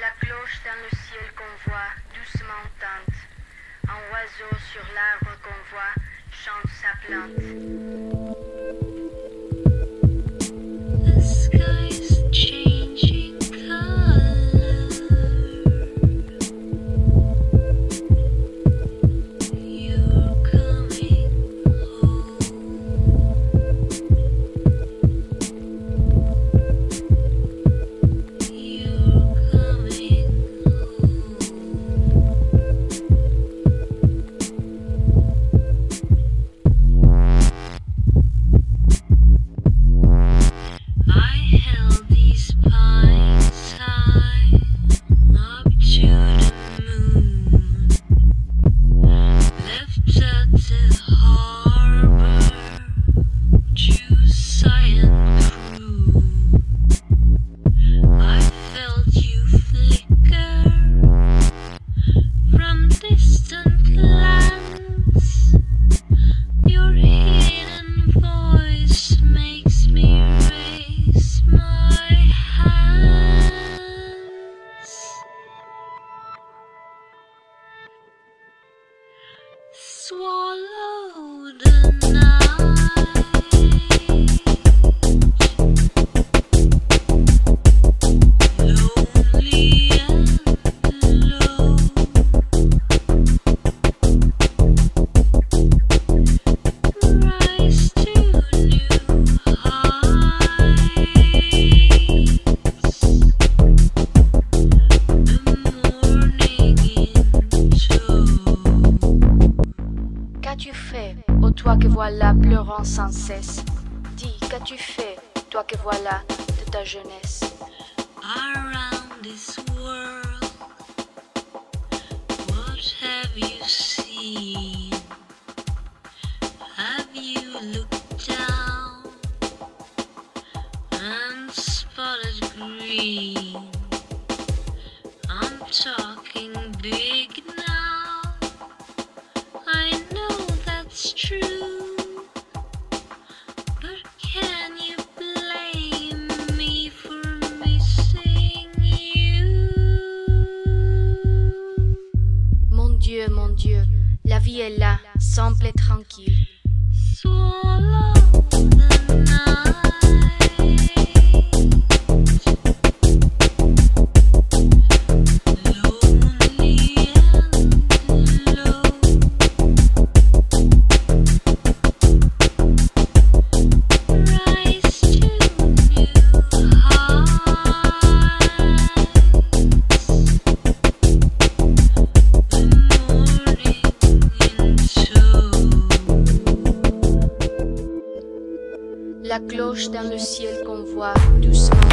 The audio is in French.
La cloche dans le ciel qu'on voit, doucement tente. Un oiseau sur l'arbre qu'on voit, chante sa plainte. The sky is changing color. You're coming home. Swallow the night. Qu'as-tu fait, oh toi que voilà, pleurant sans cesse? Dis, qu'as-tu fait, toi que voilà, de ta jeunesse? Around this world, what have you seen? Have you looked down and spotted green? I'm talking big now. I know it's true, but can you blame me for missing you? Mon Dieu, la vie est là, simple et tranquille. Swallow the night. La cloche dans le ciel qu'on voit doucement.